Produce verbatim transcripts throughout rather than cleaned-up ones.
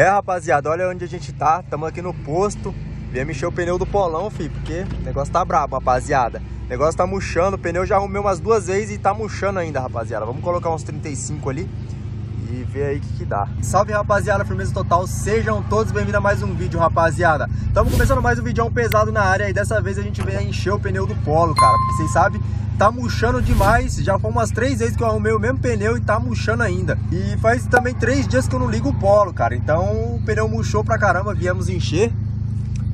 É, rapaziada, olha onde a gente tá. Estamos aqui no posto. Vem mexer o pneu do Polão, filho, porque o negócio tá brabo, rapaziada. O negócio tá murchando. O pneu já arrumei umas duas vezes e tá murchando ainda, rapaziada. Vamos colocar uns trinta e cinco ali e ver aí o que que dá. Salve, rapaziada, firmeza total. Sejam todos bem-vindos a mais um vídeo, rapaziada. Estamos começando mais um vídeo pesado na área. E dessa vez a gente veio encher o pneu do Polo, cara. Porque vocês sabem, tá murchando demais. Já foi umas três vezes que eu arrumei o mesmo pneu e tá murchando ainda. E faz também três dias que eu não ligo o Polo, cara. Então o pneu murchou pra caramba, viemos encher.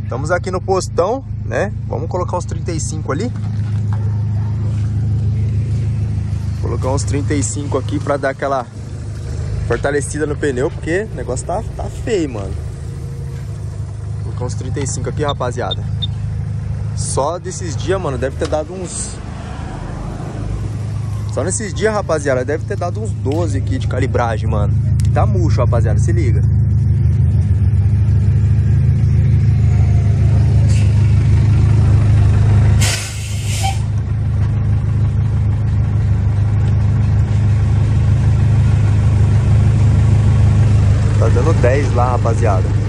Estamos aqui no postão, né? Vamos colocar uns trinta e cinco ali. Vou colocar uns trinta e cinco aqui pra dar aquela fortalecida no pneu, porque o negócio tá, tá feio, mano. Vou colocar uns trinta e cinco aqui, rapaziada. Só desses dias, mano, deve ter dado uns... Só nesses dias, rapaziada, deve ter dado uns doze aqui de calibragem, mano. Tá murcho, rapaziada, se liga. Tá dando dez lá, rapaziada.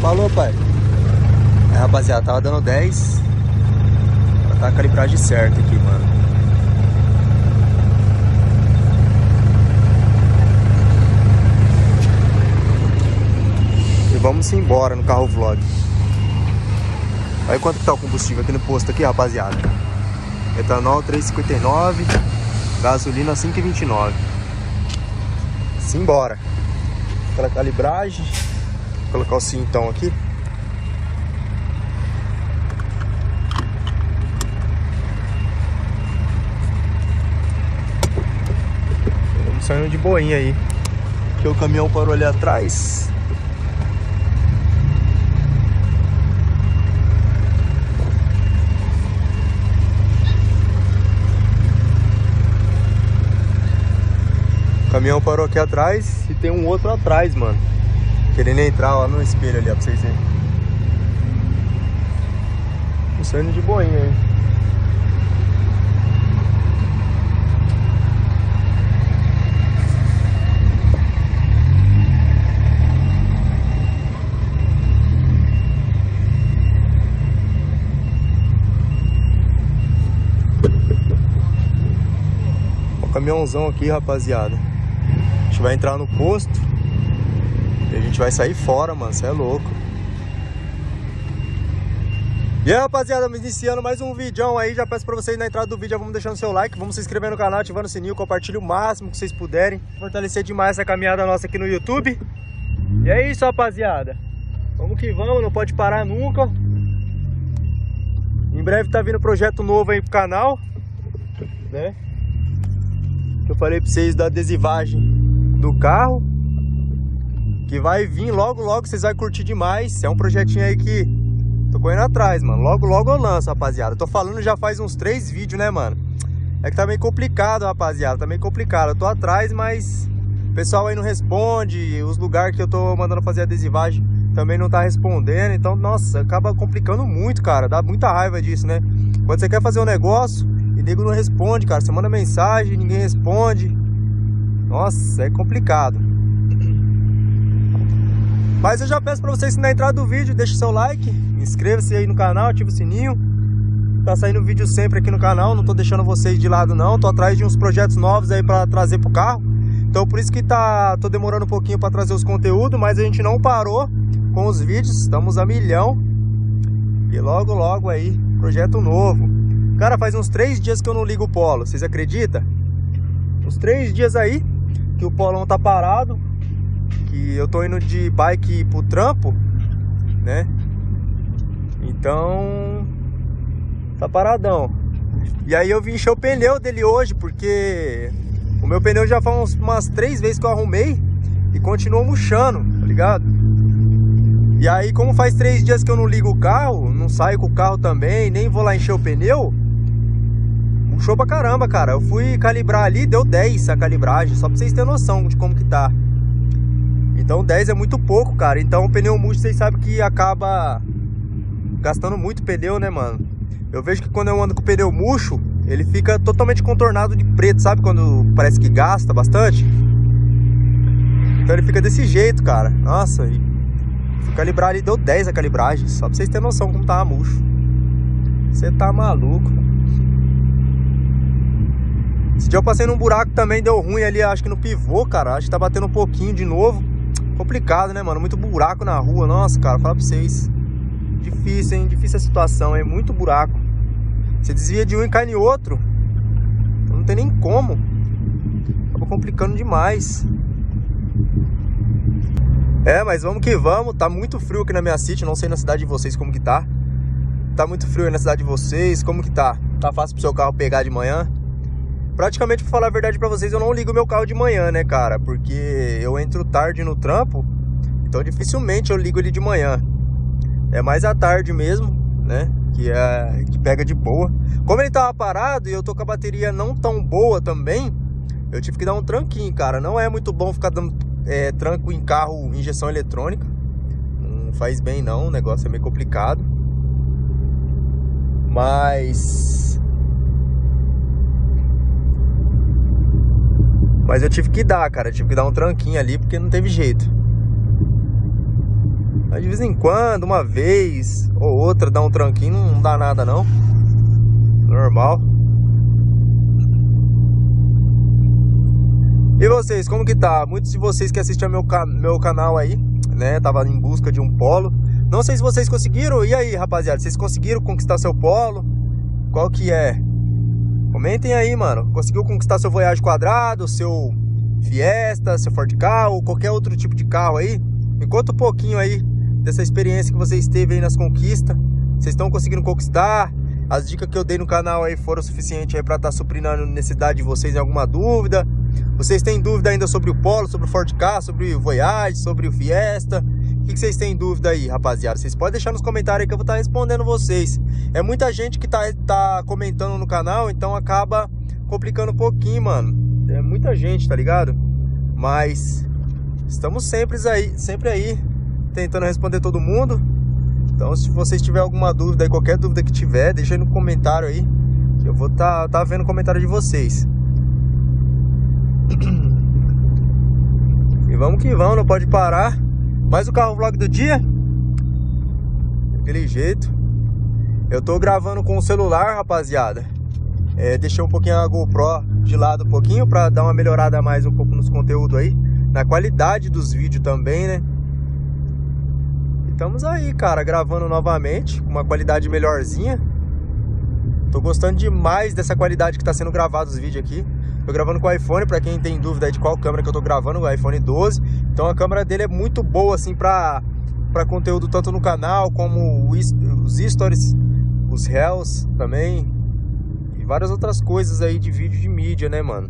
Falou, pai. É, rapaziada, tava dando dez. Pra tá a calibragem certa aqui, mano. E vamos embora no carro vlog. Olha quanto que tá o combustível aqui no posto aqui, rapaziada. Etanol três e cinquenta e nove. Gasolina cinco e vinte e nove. Simbora. Aquela calibragem. Vou colocar o cintão aqui. Estamos saindo de boinha aí. Porque o caminhão parou ali atrás. O caminhão parou aqui atrás e tem um outro atrás, mano. Querendo entrar lá no espelho ali, ó, pra vocês verem. Tô saindo de boinha aí. Ó, o caminhãozão aqui, rapaziada. A gente vai entrar no posto. E a gente vai sair fora, mano, você é louco. E aí, rapaziada, iniciando mais um vídeo aí. Já peço pra vocês, na entrada do vídeo, já vamos deixando o seu like. Vamos se inscrever no canal, ativando o sininho, compartilhe o máximo que vocês puderem. Fortalecer demais essa caminhada nossa aqui no YouTube. E é isso, rapaziada. Vamos que vamos, não pode parar nunca. Em breve tá vindo projeto novo aí pro canal, né? Que eu falei pra vocês da adesivagem do carro, que vai vir logo, logo, vocês vão curtir demais. É um projetinho aí que tô correndo atrás, mano. Logo, logo eu lanço, rapaziada. Tô falando já faz uns três vídeos, né, mano? É que tá meio complicado, rapaziada. Tá meio complicado. Eu tô atrás, mas o pessoal aí não responde. Os lugares que eu tô mandando fazer adesivagem também não tá respondendo. Então, nossa, acaba complicando muito, cara. Dá muita raiva disso, né? Quando você quer fazer um negócio e nego não responde, cara. Você manda mensagem, ninguém responde. Nossa, é complicado. Mas eu já peço pra vocês, na entrada do vídeo, deixa o seu like, inscreva-se aí no canal, ativa o sininho. Tá saindo vídeo sempre aqui no canal, não tô deixando vocês de lado não. Tô atrás de uns projetos novos aí pra trazer pro carro. Então por isso que tá, tô demorando um pouquinho pra trazer os conteúdos, mas a gente não parou com os vídeos, estamos a milhão. E logo, logo aí, projeto novo. Cara, faz uns três dias que eu não ligo o Polo, vocês acreditam? Uns três dias aí que o Polão tá parado. Que eu tô indo de bike pro trampo, né? Então tá paradão. E aí eu vim encher o pneu dele hoje, porque o meu pneu já faz umas três vezes que eu arrumei e continuou murchando, tá ligado? E aí, como faz três dias que eu não ligo o carro, não saio com o carro também, nem vou lá encher o pneu, murchou pra caramba, cara. Eu fui calibrar ali, deu dez a calibragem, só pra vocês terem noção de como que tá. Então dez é muito pouco, cara. Então o pneu murcho, vocês sabem que acaba gastando muito pneu, né, mano? Eu vejo que quando eu ando com o pneu murcho, ele fica totalmente contornado de preto, sabe? Quando parece que gasta bastante. Então ele fica desse jeito, cara. Nossa, e fui calibrar ali, deu dez a calibragem, só pra vocês terem noção como tava murcho. Você tá maluco, cara. Esse dia eu passei num buraco também, deu ruim ali, acho que no pivô, cara. Acho que tá batendo um pouquinho de novo. Complicado, né, mano? Muito buraco na rua. Nossa, cara, fala pra vocês. Difícil, hein? Difícil a situação, hein? Muito buraco. Você desvia de um e cai em outro. Então não tem nem como. Acaba complicando demais. É, mas vamos que vamos. Tá muito frio aqui na minha city. Não sei na cidade de vocês como que tá. Tá muito frio aí na cidade de vocês. Como que tá? Tá fácil pro seu carro pegar de manhã? Praticamente, pra falar a verdade pra vocês, eu não ligo meu carro de manhã, né, cara? Porque eu entro tarde no trampo, então dificilmente eu ligo ele de manhã. É mais à tarde mesmo, né? Que, é, que pega de boa. Como ele tava parado e eu tô com a bateria não tão boa também, eu tive que dar um tranquinho, cara. Não é muito bom ficar dando é, tranco em carro, injeção eletrônica. Não faz bem, não. O negócio é meio complicado. Mas... Mas eu tive que dar, cara, eu tive que dar um tranquinho ali, porque não teve jeito. Mas de vez em quando, uma vez ou outra, dar um tranquinho, não dá nada não. Normal. E vocês, como que tá? Muitos de vocês que assistem ao meu, can meu canal aí, né, tava em busca de um polo. Não sei se vocês conseguiram. E aí, rapaziada, vocês conseguiram conquistar seu polo? Qual que é? Comentem aí, mano. Conseguiu conquistar seu Voyage Quadrado, seu Fiesta, seu Ford Carro, ou qualquer outro tipo de carro aí? Me conta um pouquinho aí dessa experiência que vocês teve aí nas conquistas. Vocês estão conseguindo conquistar? As dicas que eu dei no canal aí foram suficientes aí pra estar tá suprindo a necessidade de vocês em alguma dúvida? Vocês têm dúvida ainda sobre o Polo, sobre o Ford Carro, sobre o Voyage, sobre o Fiesta? O que vocês têm dúvida aí, rapaziada? Vocês podem deixar nos comentários aí que eu vou estar respondendo vocês. É muita gente que tá, tá comentando no canal, então acaba complicando um pouquinho, mano. É muita gente, tá ligado? Mas estamos sempre aí, sempre aí tentando responder todo mundo. Então se vocês tiverem alguma dúvida aí, qualquer dúvida que tiver, deixa aí no comentário aí, que eu vou tá, tá vendo o comentário de vocês. E vamos que vamos, não pode parar. Mais o carro vlog do dia. Daquele jeito. Eu tô gravando com o celular, rapaziada. É, deixei um pouquinho a GoPro de lado um pouquinho pra dar uma melhorada mais um pouco nos conteúdos aí. Na qualidade dos vídeos também, né? E estamos aí, cara, gravando novamente. Com uma qualidade melhorzinha. Tô gostando demais dessa qualidade que tá sendo gravado os vídeos aqui. Tô gravando com o iPhone, pra quem tem dúvida aí de qual câmera que eu tô gravando, o iPhone doze. Então a câmera dele é muito boa, assim, pra, pra conteúdo tanto no canal, como os stories, os reels também. E várias outras coisas aí de vídeo de mídia, né, mano?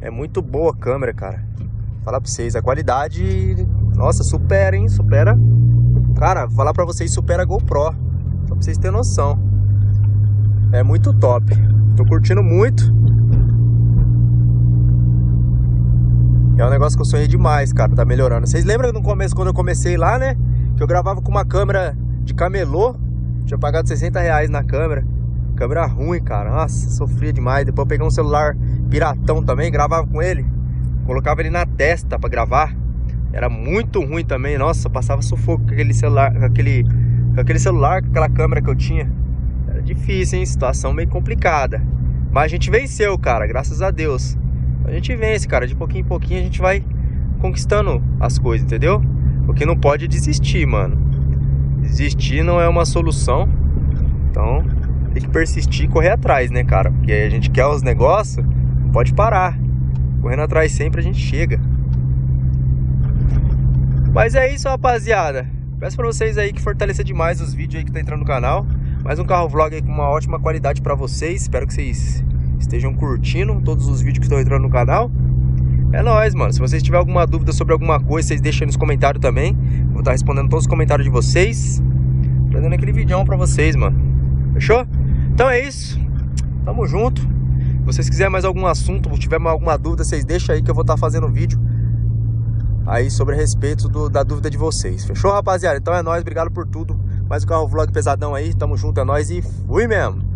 É muito boa a câmera, cara. Vou falar pra vocês, a qualidade, nossa, supera, hein? Supera. Cara, vou falar pra vocês, supera a GoPro. Só pra vocês terem noção. É muito top. Tô curtindo muito. É um negócio que eu sonhei demais, cara, tá melhorando. Vocês lembram no começo, quando eu comecei lá, né? Que eu gravava com uma câmera de camelô. Tinha pagado sessenta reais na câmera. Câmera ruim, cara. Nossa, sofria demais. Depois eu peguei um celular piratão também, gravava com ele. Colocava ele na testa pra gravar. Era muito ruim também. Nossa, passava sufoco com aquele celular, com aquele, com aquele celular, com aquela câmera que eu tinha. Era difícil, hein? Situação meio complicada. Mas a gente venceu, cara, graças a Deus. A gente vence, cara, de pouquinho em pouquinho a gente vai conquistando as coisas, entendeu? Porque não pode desistir, mano. Desistir não é uma solução. Então, tem que persistir e correr atrás, né, cara? Porque a gente quer os negócios, não pode parar. Correndo atrás sempre a gente chega. Mas é isso, rapaziada. Peço pra vocês aí que fortaleça demais os vídeos aí que tá entrando no canal. Mais um carro vlog aí com uma ótima qualidade pra vocês. Espero que vocês... estejam curtindo todos os vídeos que estão entrando no canal. É nóis, mano. Se vocês tiverem alguma dúvida sobre alguma coisa, vocês deixam aí nos comentários também. Vou estar respondendo todos os comentários de vocês. Tô dando aquele videão pra vocês, mano. Fechou? Então é isso. Tamo junto. Se vocês quiserem mais algum assunto, se tiver alguma dúvida, vocês deixam aí que eu vou estar fazendo vídeo aí sobre a respeito do, da dúvida de vocês. Fechou, rapaziada? Então é nóis. Obrigado por tudo. Mais um carro vlog pesadão aí. Tamo junto, é nóis e fui mesmo.